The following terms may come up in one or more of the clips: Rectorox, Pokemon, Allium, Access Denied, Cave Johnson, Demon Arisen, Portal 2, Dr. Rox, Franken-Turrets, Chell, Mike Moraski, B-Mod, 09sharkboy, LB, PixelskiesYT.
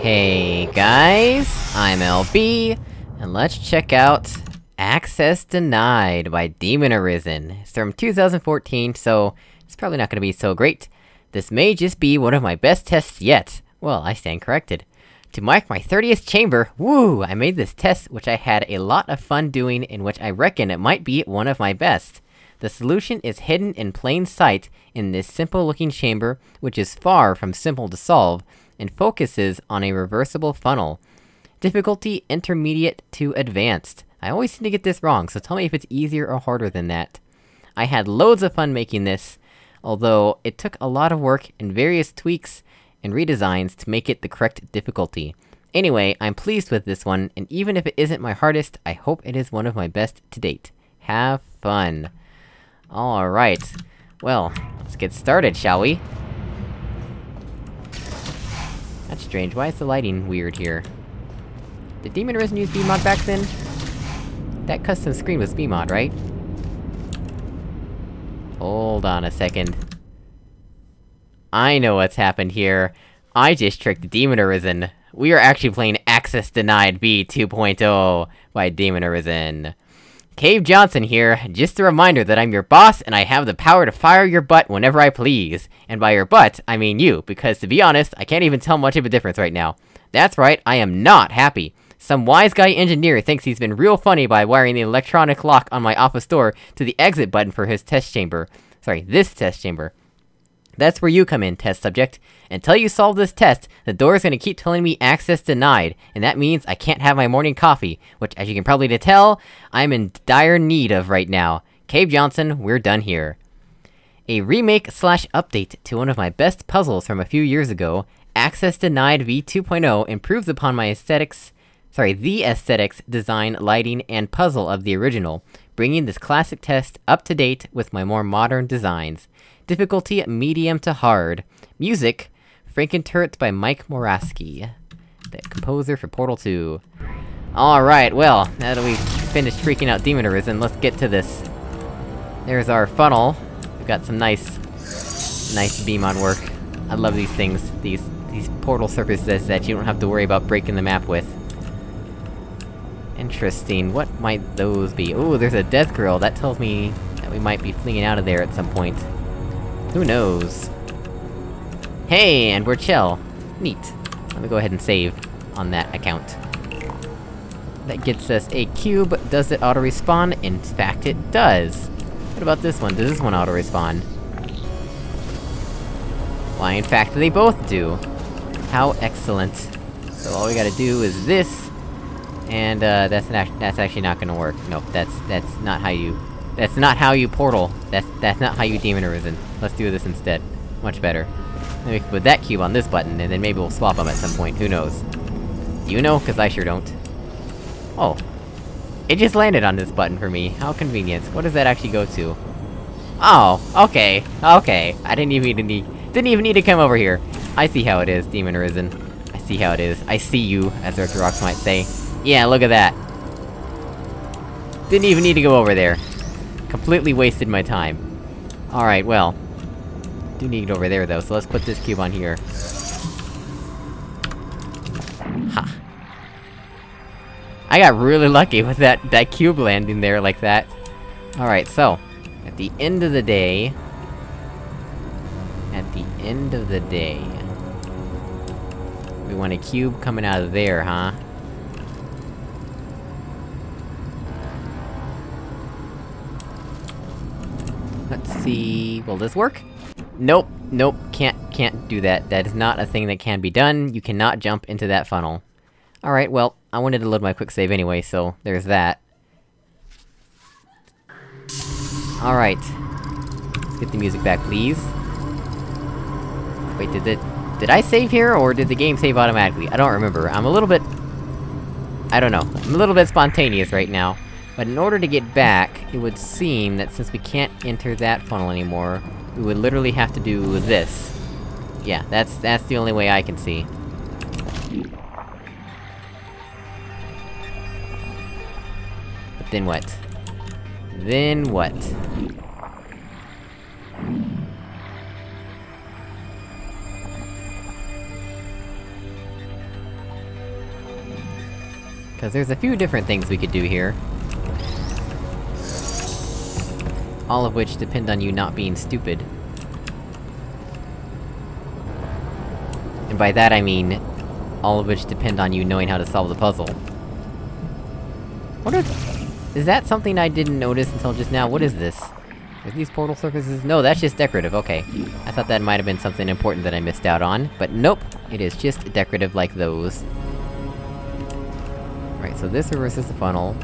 Hey guys, I'm LB, and let's check out Access Denied by Demon Arisen. It's from 2014, so it's probably not gonna be so great. This may just be one of my best tests yet. Well, I stand corrected. To mark my 30th chamber, woo! I made this test which I had a lot of fun doing and which I reckon it might be one of my best. The solution is hidden in plain sight in this simple-looking chamber, which is far from simple to solve, and focuses on a reversible funnel. Difficulty intermediate to advanced. I always seem to get this wrong, so tell me if it's easier or harder than that. I had loads of fun making this, although it took a lot of work and various tweaks and redesigns to make it the correct difficulty. Anyway, I'm pleased with this one, and even if it isn't my hardest, I hope it is one of my best to date. Have fun! Alright, well, let's get started, shall we? That's strange, why is the lighting weird here? Did Demon Arisen use B-Mod back then? That custom screen was B-Mod, right? Hold on a second. I know what's happened here. I just tricked Demon Arisen. We are actually playing Access Denied B2.0 by Demon Arisen. Cave Johnson here, just a reminder that I'm your boss and I have the power to fire your butt whenever I please. And by your butt, I mean you, because to be honest, I can't even tell much of a difference right now. That's right, I am not happy. Some wise guy engineer thinks he's been real funny by wiring the electronic lock on my office door to the exit button for his test chamber. Sorry, this test chamber. That's where you come in, test subject. Until you solve this test, the door's gonna keep telling me access denied, and that means I can't have my morning coffee, which, as you can probably tell, I'm in dire need of right now. Cave Johnson, we're done here. A remake/update to one of my best puzzles from a few years ago, Access Denied V2.0 improves upon my aesthetics— sorry, the aesthetics, design, lighting, and puzzle of the original, bringing this classic test up to date with my more modern designs. Difficulty medium to hard. Music, Franken-Turrets by Mike Moraski, the composer for Portal 2. Alright, well, now that we've finished freaking out Demon Arisen, let's get to this. There's our funnel. We've got some nice B-Mod work. I love these things, these portal surfaces that you don't have to worry about breaking the map with. Interesting, what might those be? Ooh, there's a death grill, that tells me that we might be fleeing out of there at some point. Who knows? Hey, and we're Chell. Neat. Let me go ahead and save on that account. That gets us a cube. Does it auto-respawn? In fact, it does! What about this one? Does this one auto-respawn? Why, in fact, they both do! How excellent. So all we gotta do is this, and, that's actually not gonna work. Nope, that's not how you— that's not how you portal. That's not how you Demon Arisen. Let's do this instead. Much better. Then we can put that cube on this button, and then maybe we'll swap them at some point, who knows. Do you know? 'Cause I sure don't. Oh. It just landed on this button for me, how convenient. What does that actually go to? Oh, okay, okay. I didn't even need to come over here. I see how it is, Demon Arisen. I see how it is. I see you, as Dr. Rox might say. Yeah, look at that. Didn't even need to go over there. Completely wasted my time. Alright, well... do need it over there, though, so let's put this cube on here. Ha! I got really lucky with that cube landing there like that. Alright, so... at the end of the day... we want a cube coming out of there, huh? Let's see... will this work? Nope, nope, can't do that. That is not a thing that can be done. You cannot jump into that funnel. Alright, well, I wanted to load my quick save anyway, so there's that. Alright. Let's get the music back, please. Wait, did I save here, or did the game save automatically? I don't remember. I'm a little bit... I don't know. I'm a little bit spontaneous right now. But in order to get back, it would seem that since we can't enter that funnel anymore, we would literally have to do this. Yeah, that's the only way I can see. But then what? Then what? Because there's a few different things we could do here. All of which depend on you not being stupid. And by that I mean... all of which depend on you knowing how to solve the puzzle. What are is that something I didn't notice until just now? What is this? Are these portal surfaces? No, that's just decorative, okay. I thought that might have been something important that I missed out on, but nope! It is just decorative like those. Right, so this reverses the funnel.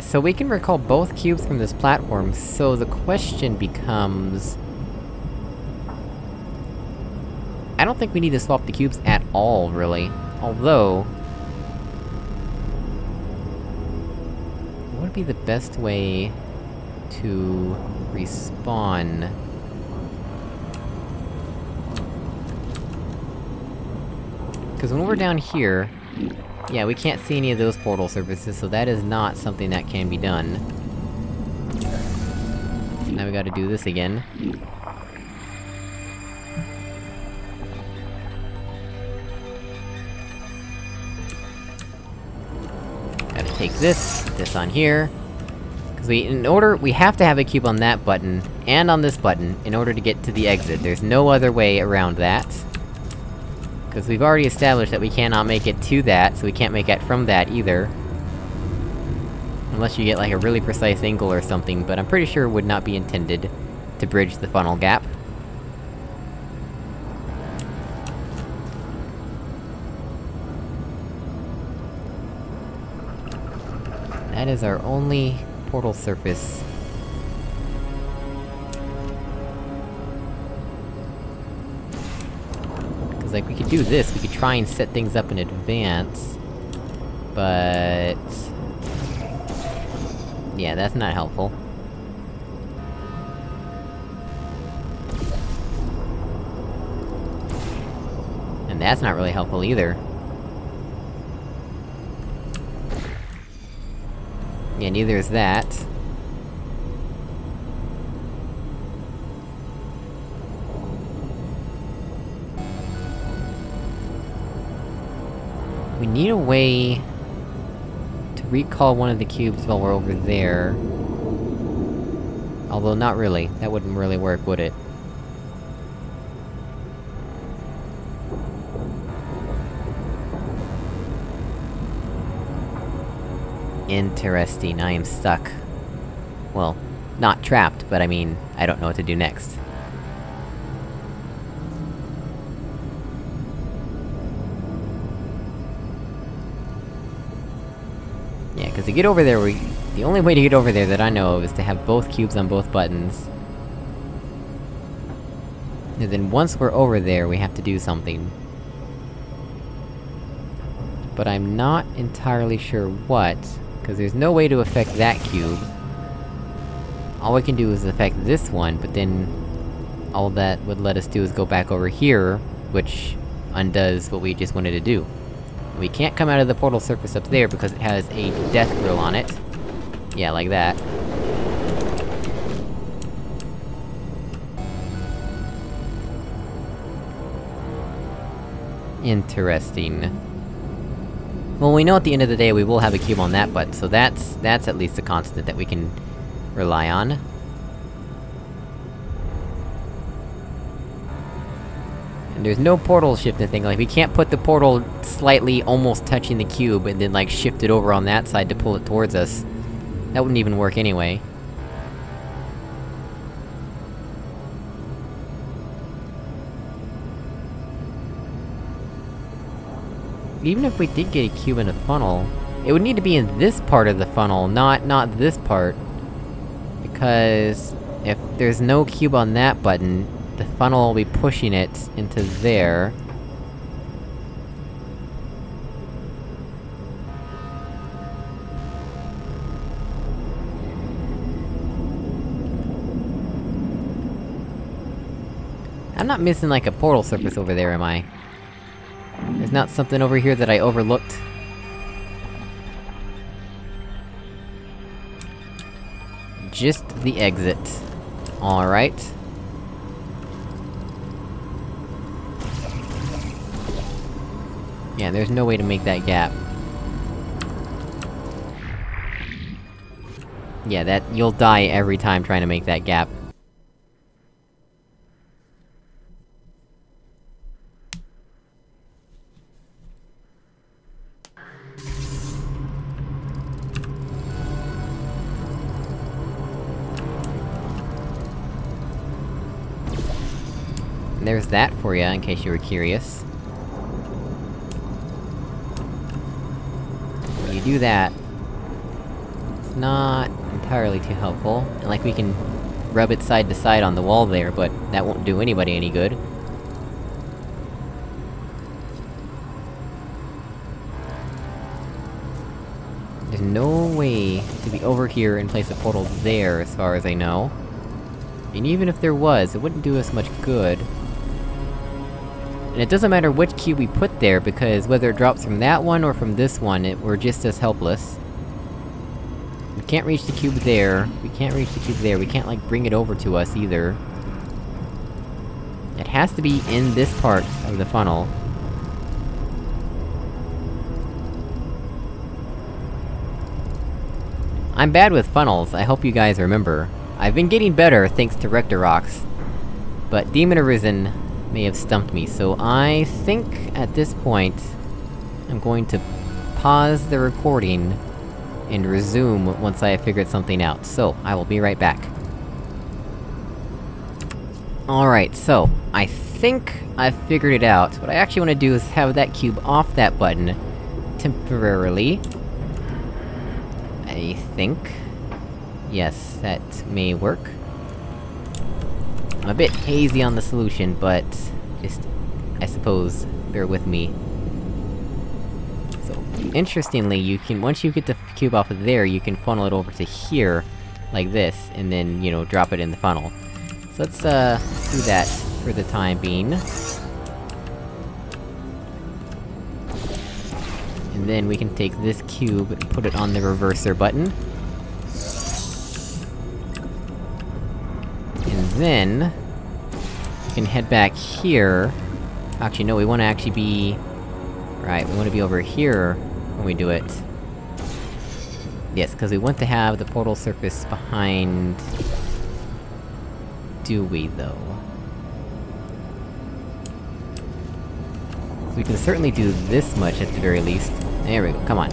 So we can recall both cubes from this platform, so the question becomes... I don't think we need to swap the cubes at all, really. Although... what would be the best way... to... respawn? Because when we're down here... yeah, we can't see any of those portal surfaces, so that is not something that can be done. Now we gotta do this again. Gotta take this on here... because we have to have a cube on that button, and on this button, in order to get to the exit. There's no other way around that. Because we've already established that we cannot make it to that, so we can't make it from that either. Unless you get like a really precise angle or something, but I'm pretty sure it would not be intended to bridge the funnel gap. That is our only portal surface. Like, we could do this, we could try and set things up in advance... but... yeah, that's not helpful. And that's not really helpful either. Yeah, neither is that. We need a way... to recall one of the cubes while we're over there... although not really. That wouldn't really work, would it? Interesting, I am stuck. Well, not trapped, but I mean, I don't know what to do next. Because to get over there, the only way to get over there that I know of is to have both cubes on both buttons. And then once we're over there, we have to do something. But I'm not entirely sure what, because there's no way to affect that cube. All we can do is affect this one, but then... all that would let us do is go back over here, which... undoes what we just wanted to do. We can't come out of the portal surface up there because it has a death grill on it. Yeah, like that. Interesting. Well, we know at the end of the day we will have a cube on that button, so that's at least a constant that we can... rely on. There's no portal shift and thing, like, we can't put the portal slightly almost touching the cube and then, like, shift it over on that side to pull it towards us. That wouldn't even work anyway. Even if we did get a cube in a funnel, it would need to be in this part of the funnel, not this part. Because... if there's no cube on that button, the funnel will be pushing it into there. I'm not missing, like, a portal surface over there, am I? There's not something over here that I overlooked. Just the exit. Alright. Yeah, there's no way to make that gap. Yeah, that- you'll die every time trying to make that gap. There's that for ya, in case you were curious. When you do that, it's not entirely too helpful. And like, we can rub it side to side on the wall there, but that won't do anybody any good. There's no way to be over here and place a portal there, as far as I know. And even if there was, it wouldn't do us much good. And it doesn't matter which cube we put there, because whether it drops from that one or from this one, we're just as helpless. We can't reach the cube there, we can't reach the cube there, we can't, like, bring it over to us, either. It has to be in this part of the funnel. I'm bad with funnels, I hope you guys remember. I've been getting better thanks to Rectorox, but Demon Arisen may have stumped me, so I think, at this point, I'm going to pause the recording and resume once I have figured something out, so I will be right back. Alright, so, I think I've figured it out. What I actually want to do is have that cube off that button, temporarily. I think. Yes, that may work. I'm a bit hazy on the solution, but... just... I suppose, bear with me. So, interestingly, you can- once you get the cube off of there, you can funnel it over to here, like this, and then, you know, drop it in the funnel. So let's do that for the time being. And then we can take this cube and put it on the reverser button. Then... we can head back here... Actually, no, we wanna actually be... Right, we wanna be over here when we do it. Yes, cause we want to have the portal surface behind... Do we, though? So we can certainly do this much, at the very least. There we go, come on.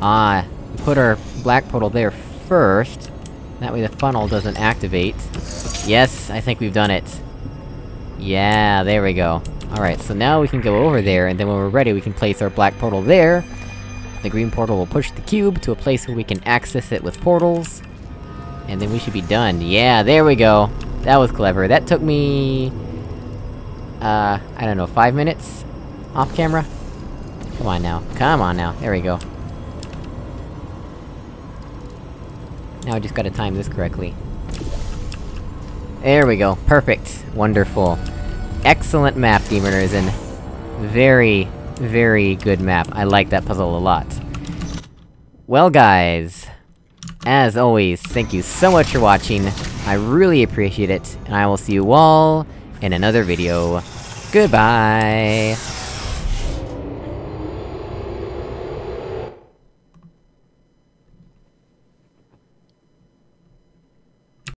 Ah, we put our black portal there first. That way the funnel doesn't activate. Yes, I think we've done it! Yeah, there we go. Alright, so now we can go over there, and then when we're ready we can place our black portal there. The green portal will push the cube to a place where we can access it with portals. And then we should be done. Yeah, there we go! That was clever. That took me... I don't know, 5 minutes? Off camera? Come on now. Come on now. There we go. Now I just gotta time this correctly. There we go, perfect! Wonderful. Excellent map, Demon Arisen. Very, very good map. I like that puzzle a lot. Well guys, as always, thank you so much for watching, I really appreciate it, and I will see you all in another video. Goodbye!